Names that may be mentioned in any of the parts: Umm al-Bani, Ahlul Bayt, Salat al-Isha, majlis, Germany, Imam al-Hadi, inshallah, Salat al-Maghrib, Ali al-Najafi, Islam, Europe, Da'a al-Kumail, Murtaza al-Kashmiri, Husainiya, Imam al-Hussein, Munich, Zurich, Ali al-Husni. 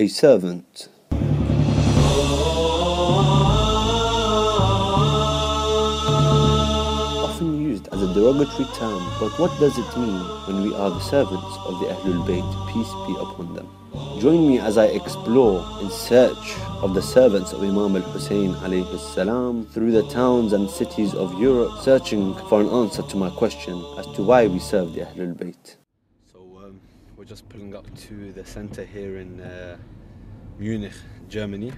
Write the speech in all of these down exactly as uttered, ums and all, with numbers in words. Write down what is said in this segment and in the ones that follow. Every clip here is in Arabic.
a servant. Often used as a derogatory term, but what does it mean when we are the servants of the Ahlul Bayt, peace be upon them? Join me as I explore in search of the servants of Imam al-Hussein alayhi salam through the towns and cities of Europe, searching for an answer to my question as to why we serve the Ahlul Bayt. So um, we're just pulling up to the center here in uh, Munich, Germany,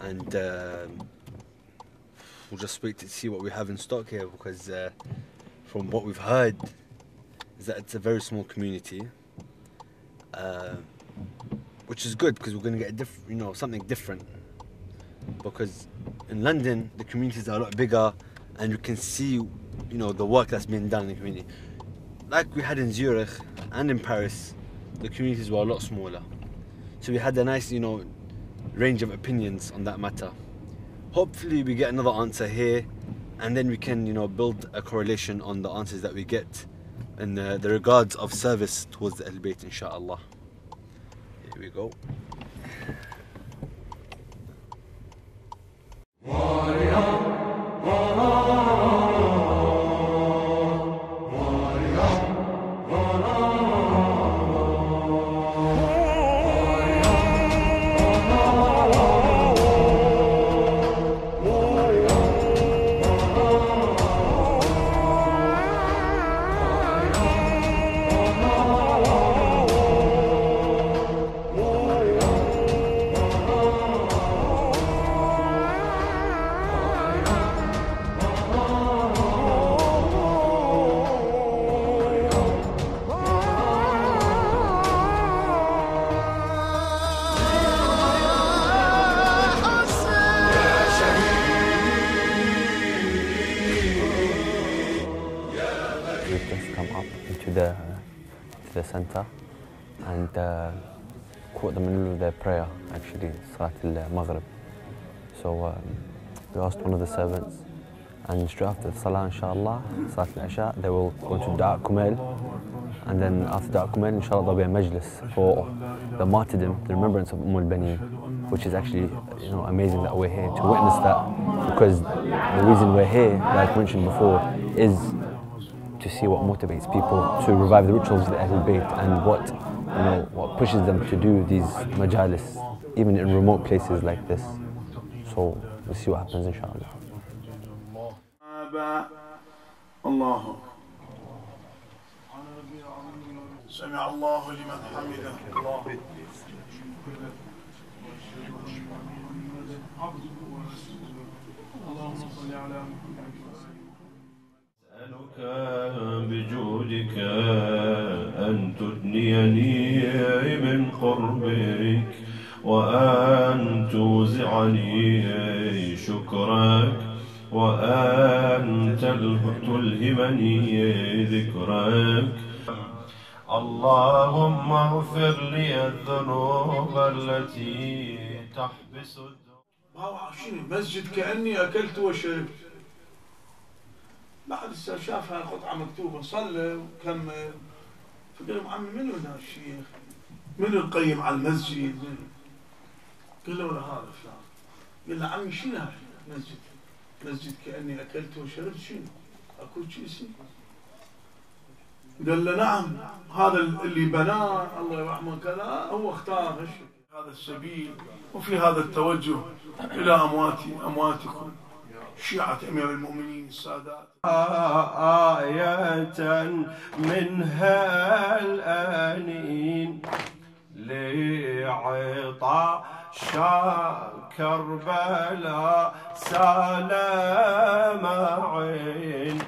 and uh, we'll just wait to see what we have in stock here, because uh, from what we've heard is that it's a very small community. Uh, which is good, because we're going to get a diff you know something different, because in London the communities are a lot bigger and you can see you know the work that's being done in the community. Like we had in Zurich and in Paris, the communities were a lot smaller, so we had a nice you know range of opinions on that matter. Hopefully we get another answer here, and then we can you know build a correlation on the answers that we get in the, the regards of service towards the Ahlul Bayt, inshaAllah. Here we go. The, to the center and uh, caught the middle of their prayer, actually, Salat al-Maghrib. So um, we asked one of the servants, and straight after the Salah, inshallah, Salat al-Isha, they will go to Da'a al-Kumail, and then after Da'a al-Kumail, inshallah, there'll be a majlis for the martyrdom, the remembrance of Umm al-Bani, which is actually you know, amazing that we're here to witness that, because the reason we're here, like mentioned before, is to see what motivates people to revive the rituals of the Ahlul Bayt, and what, you know, what pushes them to do these majalis, even in remote places like this. So we'll see what happens, inshallah. أسألك بجودك أن تدنيني من قربك، وأن توزعني شكرك، وأن تلهمني ذكرك. اللهم اغفر لي الذنوب التي تحبس الذنوب. واو، عشان المسجد كأني أكلت وشربت. بعد شافها قطعة مكتوبة صلى وكمل، فقال لهم عمي منو هذا الشيخ؟ منو القيم على المسجد؟ قال له ولا هذا فلان. قال له عمي شنو هذا المسجد؟ مسجد كأني أكلت وشربت، شنو؟ أكو شيء؟ قال له نعم، هذا اللي بناه الله يرحمه كذا هو اختار هالشيء، هذا السبيل وفي هذا التوجه إلى أمواتي أمواتكم. شيعة أمير المؤمنين السادات. آية منها الآنين لعطاش كربلاء سلام عين.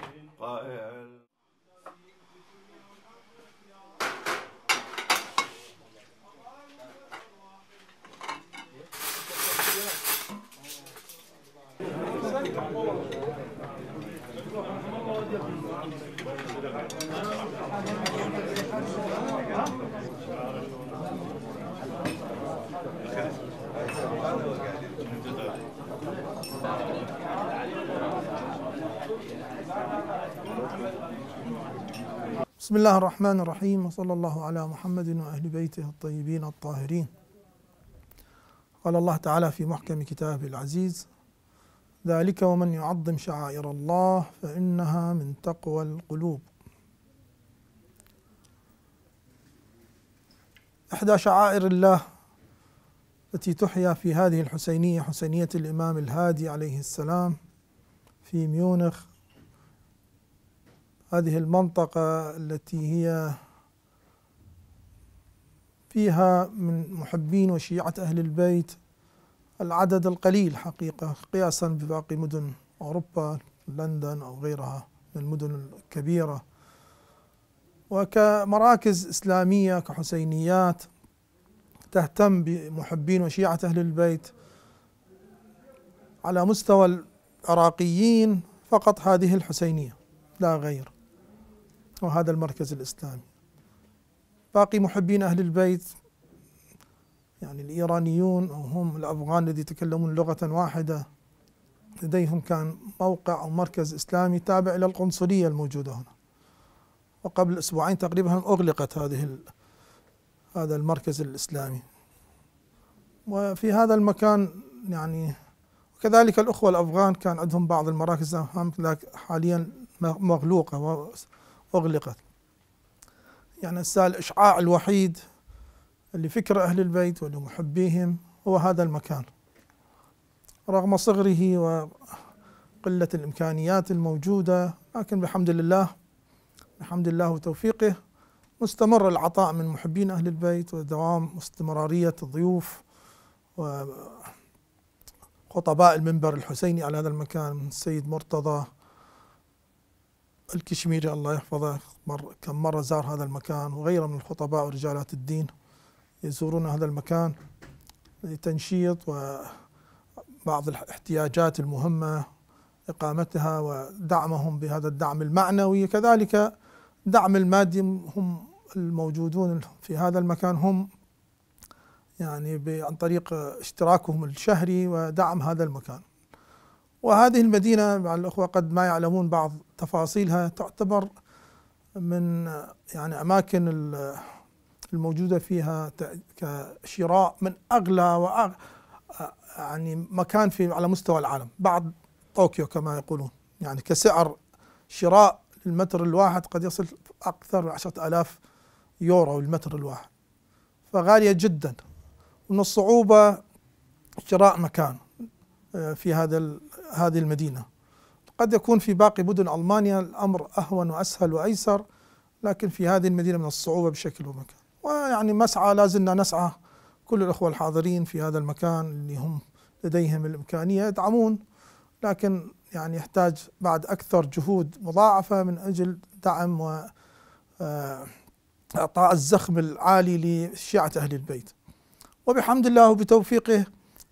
بسم الله الرحمن الرحيم، وصلى الله على محمد وأهل بيته الطيبين الطاهرين. قال الله تعالى في محكم كتابه العزيز: ذلك ومن يعظم شعائر الله فإنها من تقوى القلوب. إحدى شعائر الله التي تحيا في هذه الحسينية، حسينية الإمام الهادي عليه السلام في ميونخ، هذه المنطقة التي هي فيها من محبين وشيعة أهل البيت العدد القليل حقيقة قياسا بباقي مدن أوروبا، لندن أو غيرها من المدن الكبيرة، وكمراكز إسلامية كحسينيات تهتم بمحبين وشيعة أهل البيت. على مستوى العراقيين فقط هذه الحسينية لا غير، وهذا المركز الإسلامي. باقي محبين أهل البيت يعني الإيرانيون أو هم الأفغان الذين يتكلمون لغة واحدة لديهم كان موقع أو مركز إسلامي تابع إلى القنصلية الموجودة هنا، وقبل أسبوعين تقريبا أغلقت هذه هذا المركز الإسلامي. وفي هذا المكان يعني وكذلك الأخوة الأفغان كان عندهم بعض المراكز حاليا مغلوقة وأغلقت. يعني الإشعاع الوحيد لفكر أهل البيت ولمحبيهم هو هذا المكان، رغم صغره وقلة الإمكانيات الموجودة، لكن بحمد الله بحمد الله وتوفيقه مستمر العطاء من محبين أهل البيت ودوام استمرارية الضيوف وخطباء المنبر الحسيني على هذا المكان من السيد مرتضى الكشميري الله يحفظه، كم مرة زار هذا المكان، وغيره من الخطباء ورجالات الدين يزورون هذا المكان لتنشيط وبعض الاحتياجات المهمة إقامتها ودعمهم بهذا الدعم المعنوي، كذلك دعم المادي. هم الموجودون في هذا المكان هم يعني عن طريق اشتراكهم الشهري ودعم هذا المكان. وهذه المدينة مع الأخوة قد ما يعلمون بعض تفاصيلها تعتبر من يعني أماكن الموجودة فيها كشراء من أغلى وأغلى يعني مكان في على مستوى العالم بعد طوكيو كما يقولون، يعني كسعر شراء المتر الواحد قد يصل أكثر من عشرة آلاف يورو المتر الواحد، فغالية جدا. ومن الصعوبة شراء مكان في هذا هذه المدينة، قد يكون في باقي مدن ألمانيا الأمر أهون وأسهل وأيسر، لكن في هذه المدينة من الصعوبة بشكل ومكان. ويعني مسعى لازلنا نسعى، كل الأخوة الحاضرين في هذا المكان اللي هم لديهم الإمكانية يدعمون، لكن يعني يحتاج بعد أكثر جهود مضاعفة من أجل دعم وإعطاء الزخم العالي لشيعة أهل البيت. وبحمد الله وبتوفيقه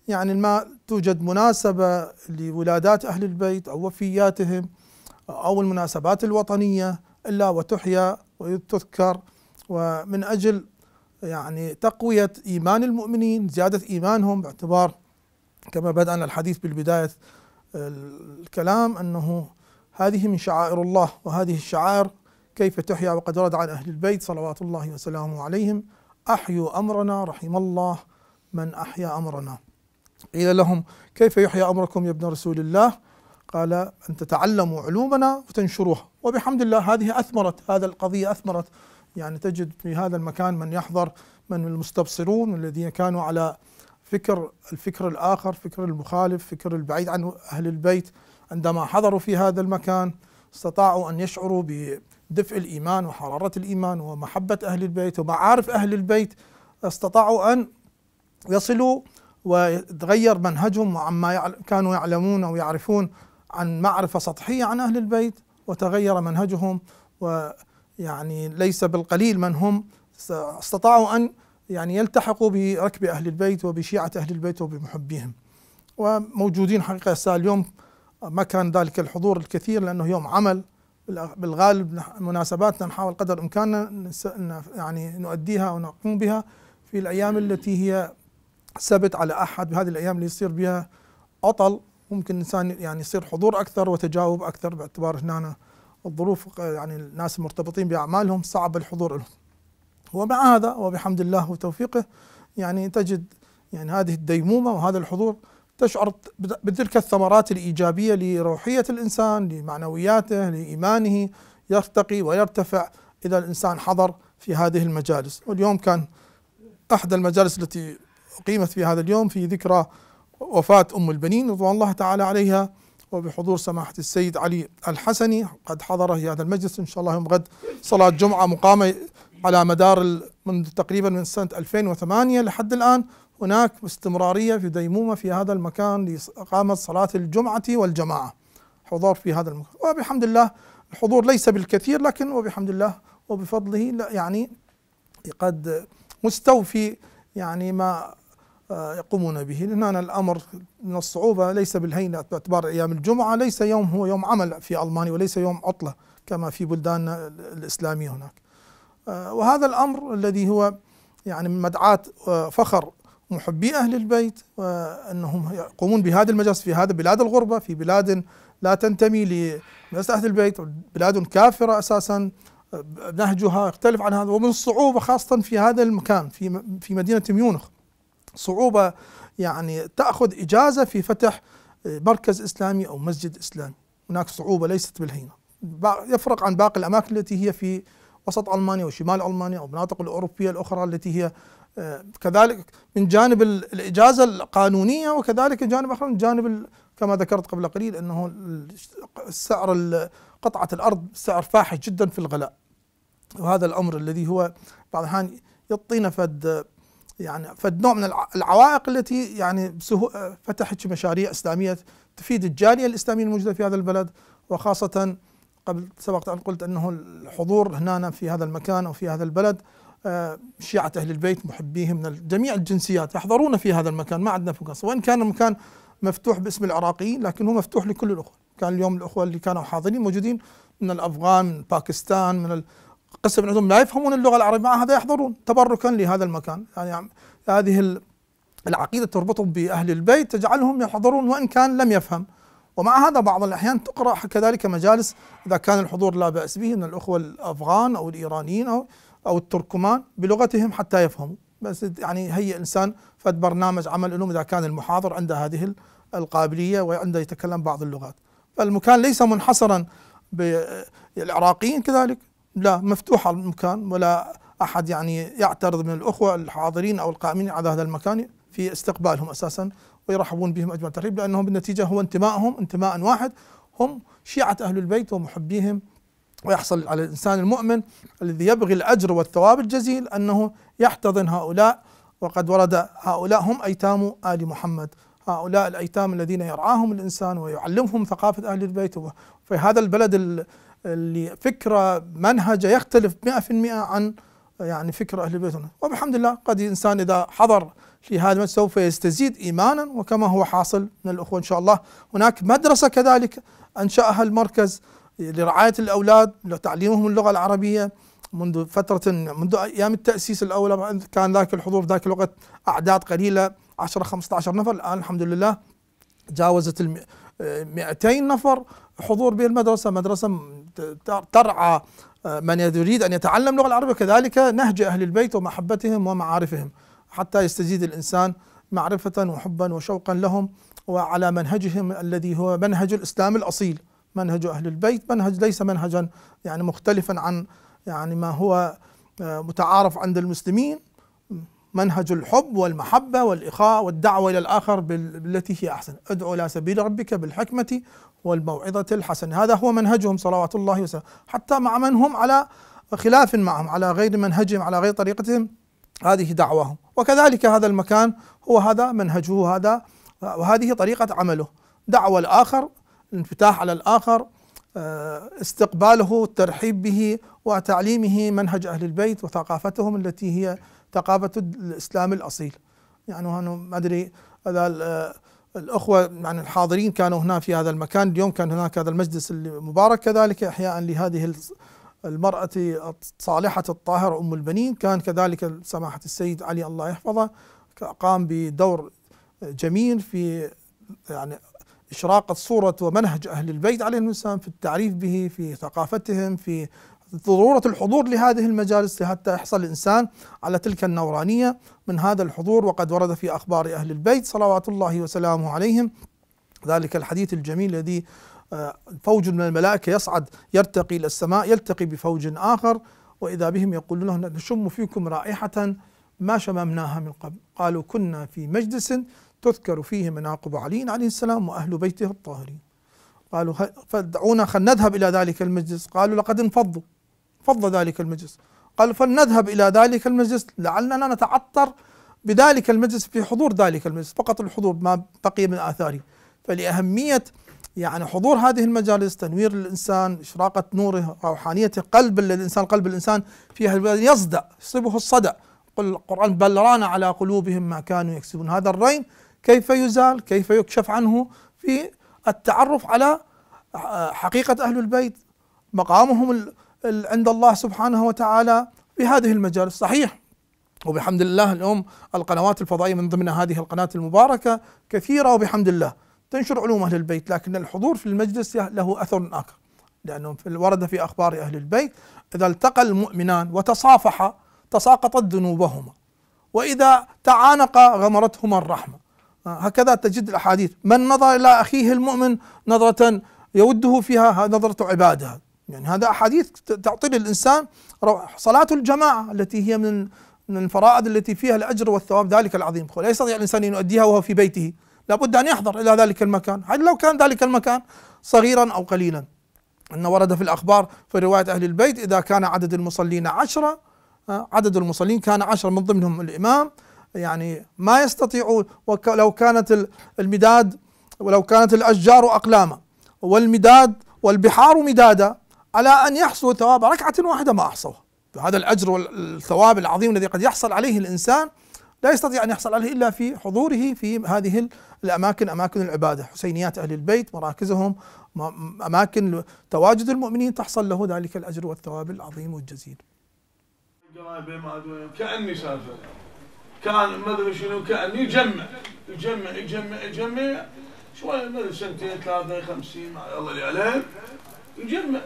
يعني ما توجد مناسبة لولادات أهل البيت أو وفياتهم أو المناسبات الوطنية إلا وتحيا وتذكر، ومن أجل يعني تقوية إيمان المؤمنين، زيادة إيمانهم، باعتبار كما بدأنا الحديث بالبداية الكلام أنه هذه من شعائر الله، وهذه الشعائر كيف تحيا. وقد ورد عن أهل البيت صلوات الله وسلامه عليهم: أحيوا أمرنا رحم الله من أحيا أمرنا. قيل لهم: كيف يحيى أمركم يا ابن رسول الله؟ قال: أن تتعلموا علومنا وتنشروها. وبحمد الله هذه أثمرت، هذا القضية أثمرت، يعني تجد في هذا المكان من يحضر من المستبصرون الذين كانوا على فكر الفكر الآخر، فكر المخالف، فكر البعيد عن أهل البيت. عندما حضروا في هذا المكان استطاعوا أن يشعروا بدفء الإيمان وحرارة الإيمان ومحبة أهل البيت ومعارف أهل البيت، استطاعوا أن يصلوا وتغير منهجهم وعما كانوا يعلمون ويعرفون عن معرفة سطحية عن أهل البيت، وتغير منهجهم. ويعني ليس بالقليل من هم استطاعوا أن يعني يلتحقوا بركب أهل البيت وبشيعة أهل البيت وبمحبيهم، وموجودين حقيقة الساعة اليوم ما كان ذلك الحضور الكثير لأنه يوم عمل بالغالب، مناسباتنا نحاول قدر إمكاننا يعني نؤديها ونقوم بها في الأيام التي هي سبت على أحد، بهذه الأيام اللي يصير بها عطل ممكن الإنسان يعني يصير حضور أكثر وتجاوب أكثر، باعتبار هنا الظروف يعني الناس المرتبطين بأعمالهم صعب الحضور لهم. ومع هذا وبحمد الله وتوفيقه يعني تجد يعني هذه الديمومة وهذا الحضور تشعر بتلك الثمرات الإيجابية لروحية الإنسان، لمعنوياته، لإيمانه، يرتقي ويرتفع إذا الإنسان حضر في هذه المجالس. واليوم كان أحد المجالس التي أقيمت في هذا اليوم في ذكرى وفاة أم البنين رضوان الله تعالى عليها، وبحضور سماحة السيد علي الحسني قد حضر في هذا المجلس. إن شاء الله يوم غد صلاة جمعة مقامة على مدار منذ تقريبا من سنة ألفين وثمانية لحد الآن، هناك استمرارية في ديمومة في هذا المكان لإقامة صلاة الجمعة والجماعة، حضور في هذا المكان. وبحمد الله الحضور ليس بالكثير، لكن وبحمد الله وبفضله يعني قد مستوفي يعني ما يقومون به. هنا الأمر من الصعوبة، ليس بالهينة باعتبار أيام الجمعة ليس يوم هو يوم عمل في ألمانيا وليس يوم عطلة كما في بلداننا الإسلامية هناك. وهذا الأمر الذي هو يعني من مدعاة فخر محبي أهل البيت وأنهم يقومون بهذا المجلس في هذا بلاد الغربة، في بلاد لا تنتمي لمجلس أهل البيت، بلاد كافرة أساسا نهجها يختلف عن هذا. ومن الصعوبة خاصة في هذا المكان في في مدينة ميونخ صعوبة يعني تأخذ إجازة في فتح مركز إسلامي أو مسجد إسلامي، هناك صعوبة ليست بالهينة، يفرق عن باقي الأماكن التي هي في وسط ألمانيا وشمال ألمانيا والمناطق الأوروبية الأخرى التي هي كذلك من جانب الإجازة القانونية، وكذلك من جانب آخر من جانب كما ذكرت قبل قليل أنه السعر قطعة الأرض سعر فاحش جدا في الغلاء، وهذا الأمر الذي هو بعض الأحيان يعطينا فد يعني فد نوع من العوائق التي يعني فتحت مشاريع إسلامية تفيد الجالية الإسلامية الموجودة في هذا البلد. وخاصة قبل سبق أن قلت أنه الحضور هنا في هذا المكان أو في هذا البلد شيعة أهل البيت محبيهم من جميع الجنسيات يحضرون في هذا المكان، ما عندنا فقص، وإن كان المكان مفتوح باسم العراقيين لكن هو مفتوح لكل الأخوة. كان اليوم الأخوة اللي كانوا حاضرين موجودين من الأفغان، من باكستان، من القسم عندهم لا يفهمون اللغة العربية، مع هذا يحضرون تبركا لهذا المكان. يعني هذه العقيدة تربطهم بأهل البيت تجعلهم يحضرون وإن كان لم يفهم. ومع هذا بعض الأحيان تقرأ كذلك مجالس إذا كان الحضور لا بأس به من الأخوة الأفغان أو الإيرانيين أو أو التركمان بلغتهم حتى يفهموا، بس يعني هي إنسان فد برنامج عمل لهم إذا كان المحاضر عنده هذه القابلية وعنده يتكلم بعض اللغات. فالمكان ليس منحصرا بالعراقيين كذلك، لا مفتوح المكان ولا أحد يعني يعترض من الأخوة الحاضرين أو القائمين على هذا المكان في استقبالهم أساسا ويرحبون بهم أجمل ترحيب، لأنهم بالنتيجة هو انتمائهم انتماء واحد، هم شيعة أهل البيت ومحبيهم. ويحصل على الإنسان المؤمن الذي يبغي الأجر والثواب الجزيل أنه يحتضن هؤلاء، وقد ورد هؤلاء هم أيتام آل محمد، هؤلاء الأيتام الذين يرعاهم الإنسان ويعلمهم ثقافة أهل البيت. في هذا البلد اللي فكرة منهجة يختلف مئة بالمئة عن يعني فكرة أهل البيت، وبحمد الله قد الإنسان إذا حضر في هذا سوف يستزيد إيمانا وكما هو حاصل من الأخوة إن شاء الله. هناك مدرسة كذلك أنشأها المركز لرعاية الأولاد لتعليمهم اللغة العربية منذ فترة، منذ أيام التأسيس الأول كان ذاك الحضور ذاك الوقت أعداد قليلة عشرة خمسة عشر نفر، الآن الحمد لله جاوزت ال مئتين نفر حضور بالمدرسة، مدرسة ترعى من يريد أن يتعلم اللغة العربية كذلك نهج أهل البيت ومحبتهم ومعارفهم، حتى يستزيد الإنسان معرفة وحبا وشوقا لهم وعلى منهجهم الذي هو منهج الإسلام الأصيل، منهج أهل البيت، منهج ليس منهجا يعني مختلفا عن يعني ما هو متعارف عند المسلمين، منهج الحب والمحبة والإخاء والدعوة إلى الآخر بالتي هي أحسن، ادعو إلى سبيل ربك بالحكمة والموعظة الحسنة، هذا هو منهجهم صلوات الله وسلامه. حتى مع من هم على خلاف معهم، على غير منهجهم، على غير طريقتهم، هذه دعواهم. وكذلك هذا المكان هو هذا منهجه، هذا وهذه طريقة عمله، دعوة الآخر، الانفتاح على الآخر، استقباله، الترحيب به، وتعليمه منهج أهل البيت وثقافتهم التي هي ثقافة الإسلام الأصيل. يعني أنا ما أدري هذا الأخوة يعني الحاضرين كانوا هنا في هذا المكان اليوم، كان هناك هذا المجلس المبارك كذلك إحياء لهذه المرأة الصالحة الطاهرة أم البنين، كان كذلك سماحة السيد علي الله يحفظه قام بدور جميل في يعني إشراقة صورة ومنهج أهل البيت عليهم السلام في التعريف به، في ثقافتهم، في ضرورة الحضور لهذه المجالس لحتى يحصل الإنسان على تلك النورانية من هذا الحضور. وقد ورد في أخبار أهل البيت صلوات الله وسلامه عليهم ذلك الحديث الجميل الذي فوج من الملائكة يصعد يرتقي إلى السماء يلتقي بفوج آخر وإذا بهم يقول لهم نشم فيكم رائحة ما شممناها من قبل، قالوا كنا في مجلس تذكر فيه مناقب علي عليه السلام وأهل بيته الطاهرين. قالوا فدعونا خلينا نذهب إلى ذلك المجلس، قالوا لقد انفضوا فض ذلك المجلس، قالوا فلنذهب إلى ذلك المجلس لعلنا نتعطر بذلك المجلس في حضور ذلك المجلس، فقط الحضور ما بقي من آثاره. فلأهمية يعني حضور هذه المجالس، تنوير الإنسان، إشراقة نوره، روحانية قلب الإنسان، قلب الإنسان فيها يصدأ يصيبه الصدأ، قل القرآن بل ران على قلوبهم ما كانوا يكسبون. هذا الرين كيف يزال؟ كيف يكشف عنه؟ في التعرف على حقيقة أهل البيت، مقامهم عند الله سبحانه وتعالى في هذه المجالس. صحيح وبحمد الله اليوم القنوات الفضائية من ضمن هذه القناة المباركة كثيرة وبحمد الله تنشر علوم أهل البيت، لكن الحضور في المجلس له أثر آخر، لأنه ورد في أخبار أهل البيت إذا التقى المؤمنان وتصافحا تساقطت ذنوبهما وإذا تعانقا غمرتهما الرحمة. هكذا تجد الأحاديث، من نظر إلى أخيه المؤمن نظرة يوده فيها نظرة عبادة، يعني هذا أحاديث تعطي للإنسان صلاة الجماعة التي هي من الفرائض التي فيها الأجر والثواب ذلك العظيم، لا يستطيع الإنسان أن يؤديها وهو في بيته، لابد أن يحضر إلى ذلك المكان حتى لو كان ذلك المكان صغيرا أو قليلا. أن ورد في الأخبار في رواية أهل البيت إذا كان عدد المصلين عشرة، عدد المصلين كان عشرة من ضمنهم الإمام، يعني ما يستطيعون ولو كانت المداد ولو كانت الأشجار أقلاما والمداد والبحار مدادا على أن يحصوا ثواب ركعة واحدة ما أحصوها. هذا الأجر والثواب العظيم الذي قد يحصل عليه الإنسان لا يستطيع أن يحصل عليه إلا في حضوره في هذه الأماكن، أماكن العبادة، حسينيات أهل البيت، مراكزهم، أماكن تواجد المؤمنين، تحصل له ذلك الأجر والثواب العظيم والجزيل. كأني سافر، كان ما أدري شنو، كأني يجمع يجمع يجمع يجمع شوي ما أدري سنتين ثلاثة خمسين الله اللي عليه يجمع.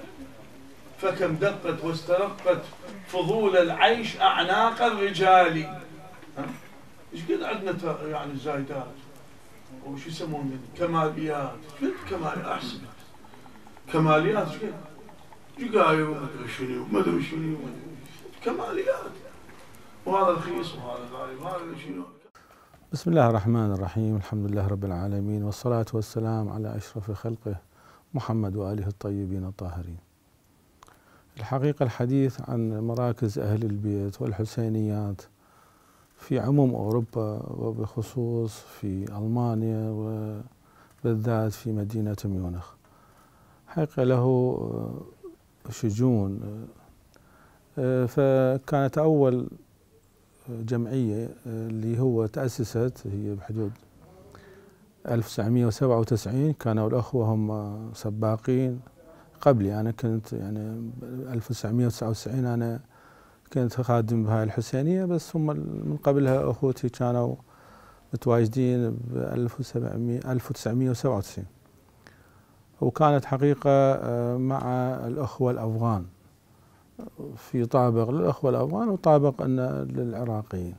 فكم دقت واسترقت فضول العيش أعناق الرجال. ايش قد عندنا يعني الزايدات وش يسمون كماليات، كل كمال احسن كماليات ايش قد دقايق وما ادري شنو وما ادري شنو كماليات، وهذا رخيص وهذا غالي وهذا شنو. بسم الله الرحمن الرحيم، الحمد لله رب العالمين، والصلاة والسلام على اشرف خلقه محمد واله الطيبين الطاهرين. الحقيقة الحديث عن مراكز اهل البيت والحسينيات في عموم أوروبا وبخصوص في ألمانيا وبالذات في مدينة ميونخ حقيقة له شجون. فكانت أول جمعية اللي هو تأسست هي بحدود ألف وتسعمئة وسبعة وتسعين، كانوا الأخوة هم سباقين قبلي، أنا كنت يعني ألف وتسعمئة وتسعة وتسعين أنا كنت خادم بهاي الحسينية، بس هم من قبلها أخوتي كانوا متواجدين ب ألف وتسعمئة وسبعة وتسعين، وكانت حقيقة مع الأخوة الأفغان، في طابق للأخوة الأفغان وطابق أن للعراقيين.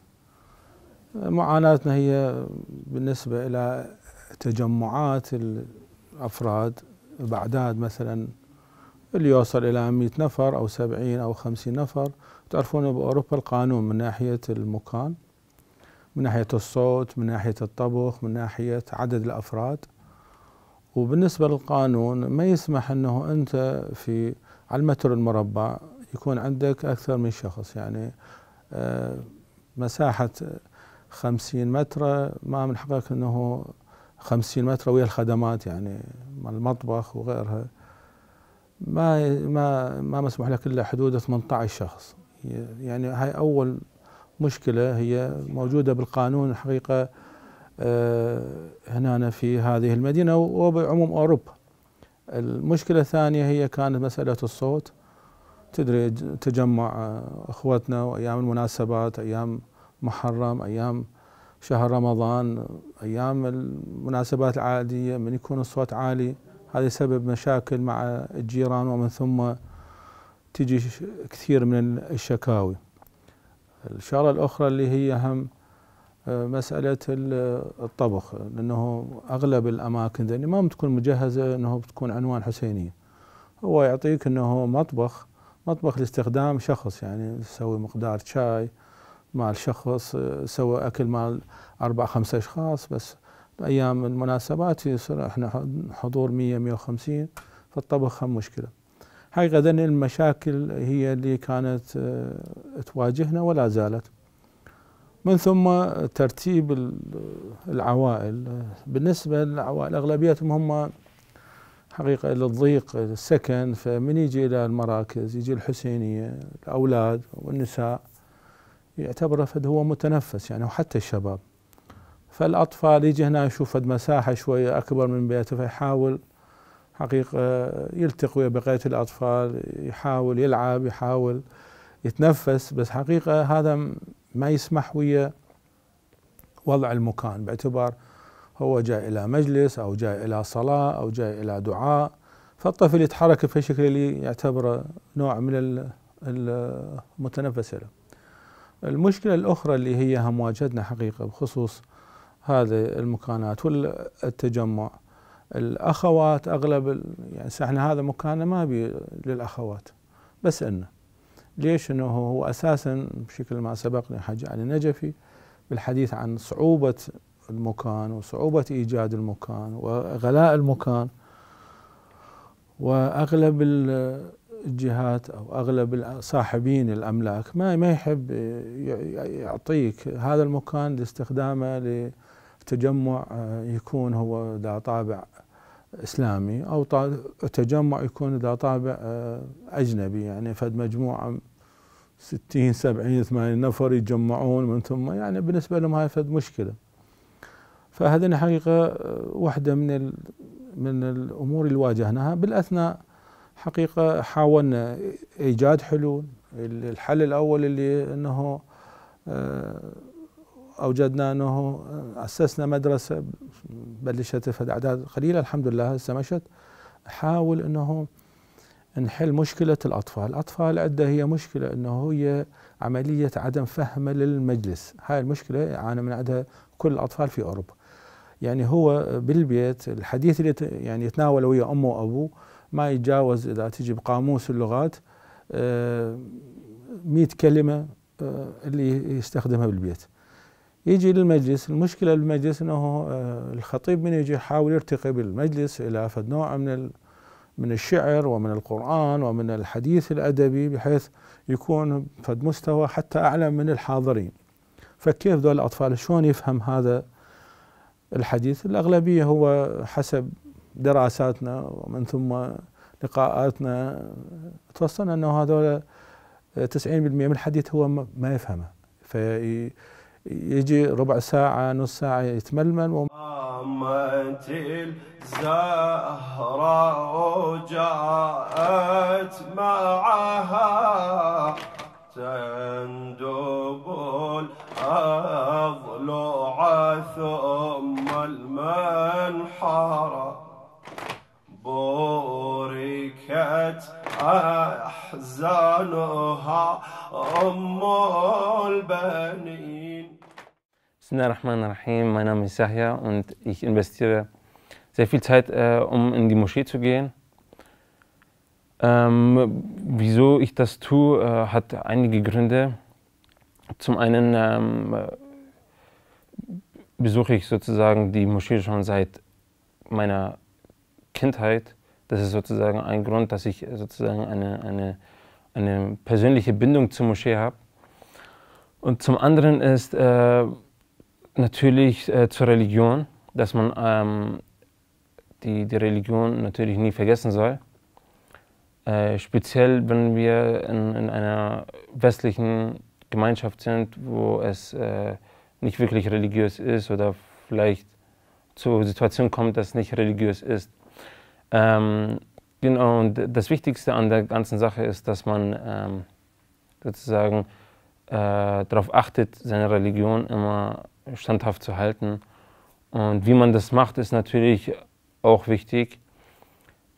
معاناتنا هي بالنسبة إلى تجمعات الأفراد، بأعداد مثلا اللي يوصل إلى مئة نفر أو سبعين أو خمسين نفر. تعرفون بأوروبا القانون من ناحية المكان، من ناحية الصوت، من ناحية الطبخ، من ناحية عدد الأفراد، وبالنسبة للقانون ما يسمح أنه أنت في على المتر المربع يكون عندك أكثر من شخص، يعني مساحة خمسين متر ما من حقك أنه خمسين متر ويا الخدمات يعني المطبخ وغيرها ما ما ما مسموح لك الا حدود ثمانية عشر شخص. يعني هاي اول مشكله هي موجوده بالقانون الحقيقه هنا في هذه المدينه وبعموم اوروبا. المشكله الثانيه هي كانت مساله الصوت، تدري تجمع اخوتنا وايام المناسبات، ايام محرم، ايام شهر رمضان، ايام المناسبات العاديه من يكون الصوت عالي هذا يسبب مشاكل مع الجيران، ومن ثم تجي كثير من الشكاوي. الشغلة الأخرى اللي هي هم مسألة الطبخ، لأنه أغلب الأماكن ذني ما بتكون مجهزة أنه بتكون عنوان حسينية، هو يعطيك أنه مطبخ مطبخ لاستخدام شخص، يعني تسوي مقدار شاي مع الشخص، سوى أكل مع أربع خمسة أشخاص، بس أيام المناسبات يصير إحنا حضور مية مية وخمسين، فالطبخ هم مشكلة. حقيقة المشاكل هي اللي كانت تواجهنا ولا زالت. من ثم ترتيب العوائل، بالنسبة للعوائل أغلبيتهم هم حقيقة للضيق السكن، فمن يجي إلى المراكز يجي الحسينية، الأولاد والنساء يعتبر فد هو متنفس يعني، وحتى الشباب. فالأطفال يجي هنا يشوف مساحة شوية أكبر من بيته، فيحاول حقيقة يلتقي ويا بقية الأطفال، يحاول يلعب، يحاول يتنفس، بس حقيقة هذا ما يسمح ويا وضع المكان، باعتبار هو جاي إلى مجلس أو جاي إلى صلاة أو جاي إلى دعاء، فالطفل يتحرك في الشكل اللي يعتبره نوع من المتنفس له. المشكلة الأخرى اللي هي هم واجهتنا حقيقة بخصوص هذه المكانات والتجمع، الأخوات أغلب يعني احنا هذا مكاننا ما بي للأخوات، بس إنه ليش؟ إنه هو أساسا بشكل ما سبقني حاج علي النجفي بالحديث عن صعوبة المكان وصعوبة إيجاد المكان وغلاء المكان، وأغلب الجهات أو أغلب صاحبين الأملاك ما ما يحب يعطيك هذا المكان لاستخدامه لتجمع يكون هو ذا طابع إسلامي، أو تجمع يكون ذا طابع أجنبي، يعني فد مجموعة ستين سبعين ثمانين نفر يتجمعون من ثم يعني بالنسبة لهم هاي فد مشكلة. فهذه حقيقة واحدة من من الأمور اللي واجهناها. بالأثناء حقيقة حاولنا إيجاد حلول، الحل الأول اللي أنه أوجدنا أنه أسسنا مدرسة بلشت في أعداد قليلة الحمد لله هسه مشت، حاول أنه نحل مشكلة الأطفال. الأطفال عندها هي مشكلة أنه هي عملية عدم فهمه للمجلس، هاي المشكلة يعاني من عندها كل الأطفال في أوروبا، يعني هو بالبيت الحديث اللي يعني يتناوله ويا أمه وأبوه ما يتجاوز إذا تجي بقاموس اللغات مئة كلمة اللي يستخدمها بالبيت. يجي للمجلس، المشكلة بالمجلس أنه الخطيب من يجي يحاول يرتقي بالمجلس إلى فد نوع من من الشعر ومن القرآن ومن الحديث الأدبي، بحيث يكون فد مستوى حتى أعلى من الحاضرين. فكيف ذول الأطفال شلون يفهم هذا الحديث؟ الأغلبية هو حسب دراساتنا ومن ثم لقاءاتنا توصلنا أنه هذول تسعين بالمئة من الحديث هو ما يفهمه، في يجي ربع ساعة نص ساعة يتململ. قامت الزهرة وجاءت معها تندب الأضلع ثم المنحر، بوركت أحزانها أم البني. Bismillahirrahmanirrahim, mein Name ist Yahya und ich investiere sehr viel Zeit, äh, um in die Moschee zu gehen. Ähm, wieso ich das tue, äh, hat einige Gründe. Zum einen ähm, besuche ich sozusagen die Moschee schon seit meiner Kindheit. Das ist sozusagen ein Grund, dass ich sozusagen eine, eine, eine persönliche Bindung zur Moschee habe. Und zum anderen ist äh, natürlich äh, zur Religion, dass man ähm, die, die Religion natürlich nie vergessen soll. Äh, speziell, wenn wir in, in einer westlichen Gemeinschaft sind, wo es äh, nicht wirklich religiös ist oder vielleicht zur Situation kommt, dass es nicht religiös ist. Ähm, genau, und das Wichtigste an der ganzen Sache ist, dass man ähm, sozusagen äh, darauf achtet, seine Religion immer standhaft zu halten. Und wie man das macht, ist natürlich auch wichtig.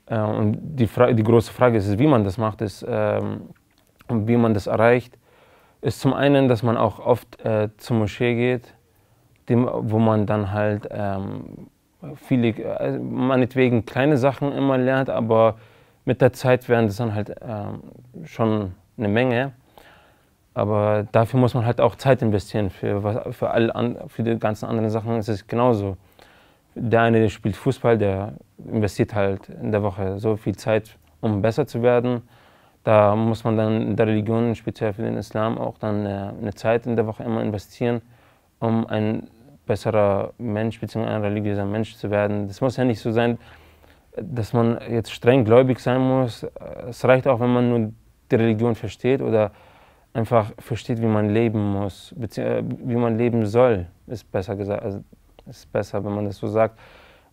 Äh, und die, Fra die große Frage ist, wie man das macht ist, ähm, und wie man das erreicht, ist zum einen, dass man auch oft äh, zur Moschee geht, dem, wo man dann halt ähm, viele, äh, meinetwegen kleine Sachen immer lernt, aber mit der Zeit werden das dann halt äh, schon eine Menge. Aber dafür muss man halt auch Zeit investieren. Für, für, alle, für die ganzen anderen Sachen ist es genauso. Der eine, der spielt Fußball, der investiert halt in der Woche so viel Zeit, um besser zu werden. Da muss man dann in der Religion, speziell für den Islam, auch dann eine Zeit in der Woche immer investieren, um ein besserer Mensch bzw. ein religiöser Mensch zu werden. Das muss ja nicht so sein, dass man jetzt streng gläubig sein muss. Es reicht auch, wenn man nur die Religion versteht oder einfach versteht, wie man leben muss, wie man leben soll, ist besser gesagt, also ist besser, wenn man das so sagt,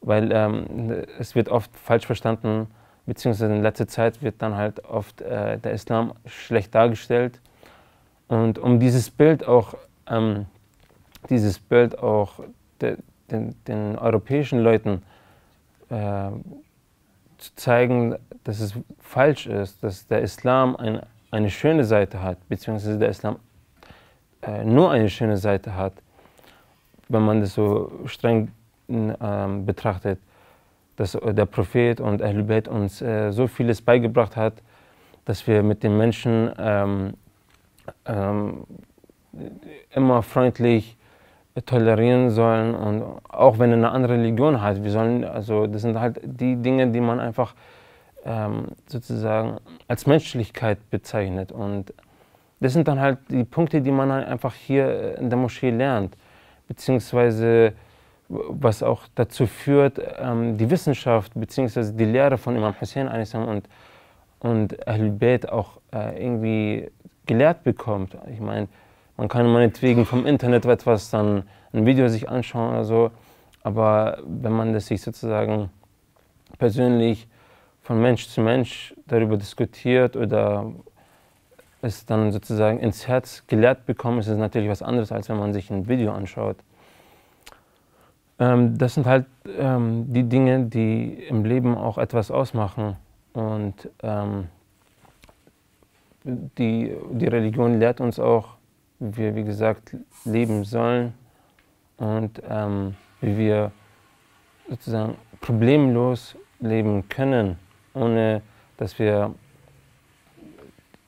weil ähm, es wird oft falsch verstanden, beziehungsweise in letzter Zeit wird dann halt oft äh, der Islam schlecht dargestellt. Und um dieses Bild auch, ähm, dieses Bild auch de, den, den europäischen Leuten äh, zu zeigen, dass es falsch ist, dass der Islam ein eine schöne Seite hat, beziehungsweise der Islam äh, nur eine schöne Seite hat, wenn man das so streng ähm, betrachtet, dass der Prophet und Ahlul Bayt uns äh, so vieles beigebracht hat, dass wir mit den Menschen ähm, ähm, immer freundlich tolerieren sollen, und auch wenn er eine andere Religion hat, wir sollen, also das sind halt die Dinge, die man einfach sozusagen als Menschlichkeit bezeichnet. Und das sind dann halt die Punkte, die man einfach hier in der Moschee lernt, beziehungsweise was auch dazu führt, die Wissenschaft beziehungsweise die Lehre von Imam Hussein und, und Ahlul Bayt auch irgendwie gelehrt bekommt. Ich meine, man kann meinetwegen vom Internet etwas, dann ein Video sich anschauen oder so, aber wenn man das sich sozusagen persönlich von Mensch zu Mensch darüber diskutiert oder es dann sozusagen ins Herz gelehrt bekommen, ist es natürlich was anderes, als wenn man sich ein Video anschaut. Ähm, das sind halt ähm, die Dinge, die im Leben auch etwas ausmachen, und ähm, die, die Religion lehrt uns auch, wie wir, wie gesagt, leben sollen und ähm, wie wir sozusagen problemlos leben können, ohne dass wir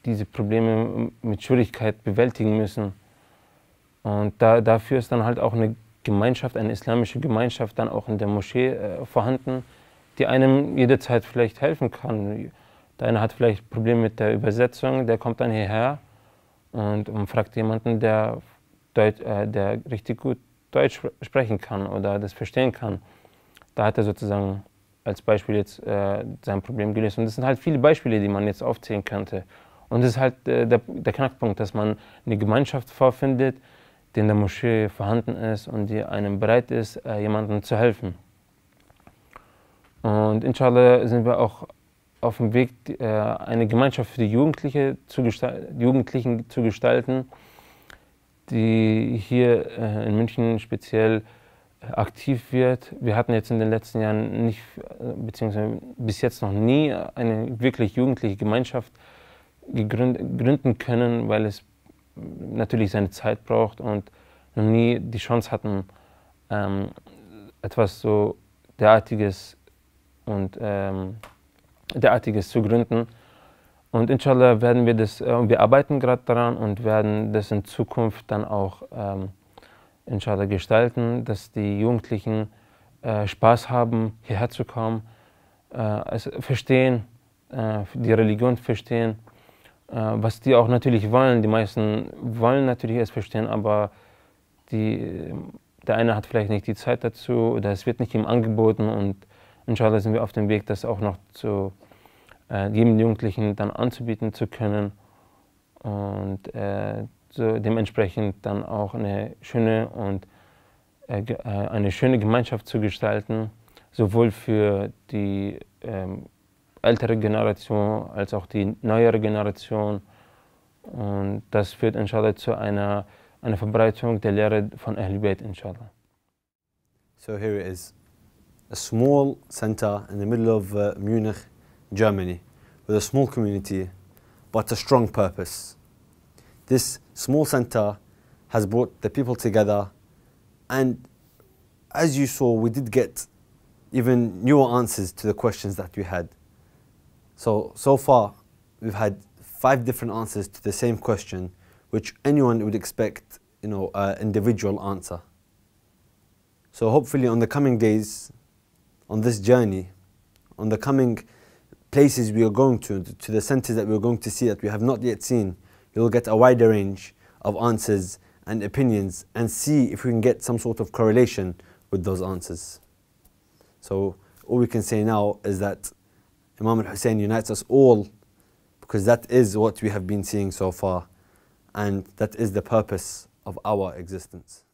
diese Probleme mit Schwierigkeit bewältigen müssen. Und da, dafür ist dann halt auch eine Gemeinschaft, eine islamische Gemeinschaft dann auch in der Moschee äh, vorhanden, die einem jederzeit vielleicht helfen kann. Der eine hat vielleicht Probleme mit der Übersetzung, der kommt dann hierher und, und fragt jemanden, der, Deut, äh, der richtig gut Deutsch sprechen kann oder das verstehen kann. Da hat er sozusagen als Beispiel jetzt äh, sein Problem gelöst. Und das sind halt viele Beispiele, die man jetzt aufzählen könnte. Und das ist halt äh, der, der Knackpunkt, dass man eine Gemeinschaft vorfindet, die in der Moschee vorhanden ist und die einem bereit ist, äh, jemandem zu helfen. Und inshallah sind wir auch auf dem Weg, äh, eine Gemeinschaft für die Jugendliche zu Jugendlichen zu gestalten, die hier äh, in München speziell aktiv wird. Wir hatten jetzt in den letzten Jahren nicht, beziehungsweise bis jetzt noch nie, eine wirklich jugendliche Gemeinschaft gründen können, weil es natürlich seine Zeit braucht und noch nie die Chance hatten, ähm, etwas so derartiges und ähm, derartiges zu gründen. Und inshallah werden wir das, äh, wir arbeiten gerade daran und werden das in Zukunft dann auch ähm, inshallah gestalten, dass die Jugendlichen äh, Spaß haben, hierher zu kommen, äh, also verstehen, äh, die Religion verstehen, äh, was die auch natürlich wollen. Die meisten wollen natürlich es verstehen, aber die, der eine hat vielleicht nicht die Zeit dazu oder es wird nicht ihm angeboten, und inshallah sind wir auf dem Weg, das auch noch zu äh, jedem Jugendlichen dann anzubieten zu können. Und äh, so dementsprechend dann auch eine schöne und äh, eine schöne Gemeinschaft zu gestalten, sowohl für die ähm, ältere Generation als auch die neuere Generation. Und das führt inshallah zu einer, einer Verbreitung der Lehre von Ahlul Bayt, inshallah. So here it is, a small center in the middle of uh, Munich. Germany, with a small community, but a strong purpose. This small center has brought the people together, and as you saw, we did get even newer answers to the questions that we had. So, so far, we've had five different answers to the same question, which anyone would expect, you know, an individual answer. So hopefully on the coming days, on this journey, on the coming places we are going to, to the centers that we're going to see that we have not yet seen, you'll get a wider range of answers and opinions and see if we can get some sort of correlation with those answers. So all we can say now is that Imam al-Hussein unites us all, because that is what we have been seeing so far, and that is the purpose of our existence.